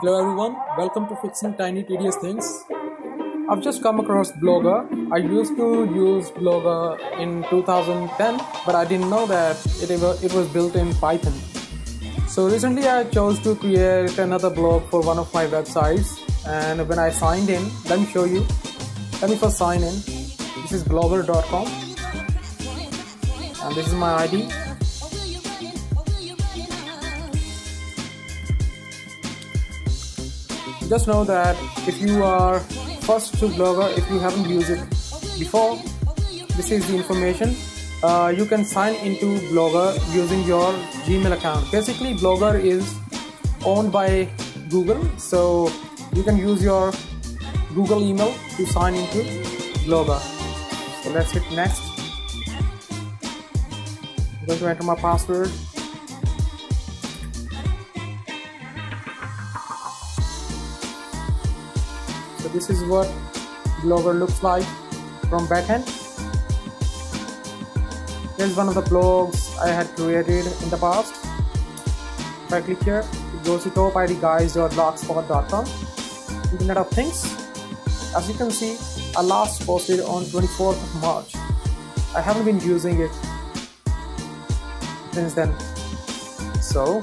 Hello everyone, welcome to Fixing Tiny Tedious Things. I've just come across Blogger. I used to use Blogger in 2010, but I didn't know that it was built in Python. So recently I chose to create another blog for one of my websites, and when I signed in, let me show you. Let me first sign in. This is blogger.com and this is my ID. Just know that if you are first to Blogger, if you haven't used it before, this is the information. You can sign into Blogger using your Gmail account. Basically, Blogger is owned by Google, so you can use your Google email to sign into Blogger. So let's hit next. I'm going to enter my password. So this is what Blogger looks like from backend. Here's one of the blogs I had created in the past. If I click here, it goes to topitguys.blogspot.com. Internet of Things. As you can see, I last posted on 24th of March. I haven't been using it since then. So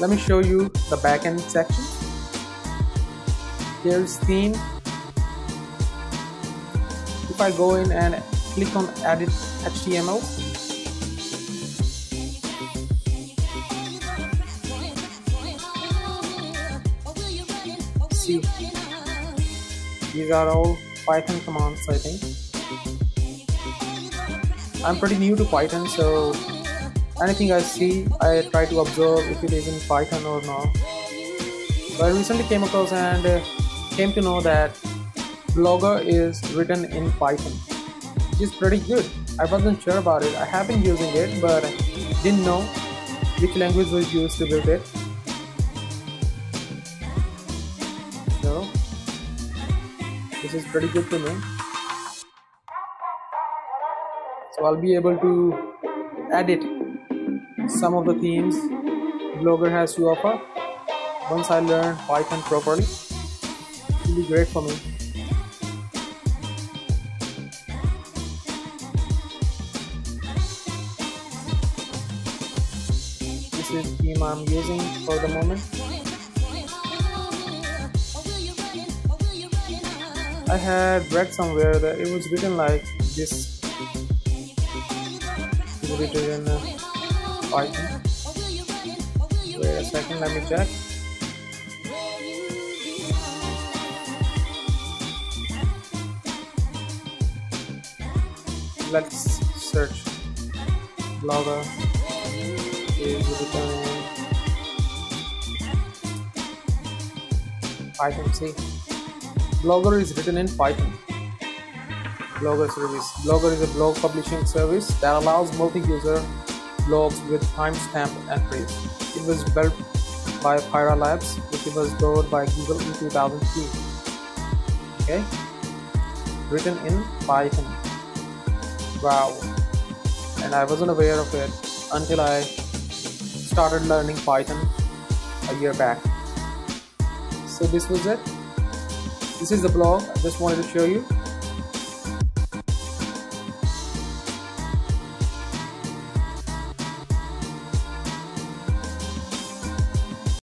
let me show you the backend section. Here's theme. If I go in and click on edit HTML, see, these are all Python commands, I think. I'm pretty new to Python, so anything I see, I try to observe if it is in Python or not. So I recently came across and came to know that Blogger is written in Python, which is pretty good. I wasn't sure about it. I have been using it, but didn't know which language was used to build it. So this is pretty good to me. So I'll be able to edit some of the themes Blogger has to offer once I learn Python properly. It will be great for me. This is the theme I'm using for the moment. I had read somewhere that it was written like this. It was written in Python. Wait a second, let me check. Let's search Blogger is written in Python. See, Blogger is written in Python. Blogger service. Blogger is a blog publishing service that allows multi-user blogs with timestamp entries. It was built by Pyra Labs, which was bought by Google in 2003. Okay, written in Python. Wow, and I wasn't aware of it until I started learning Python a year back. So this was it. This is the blog I just wanted to show you.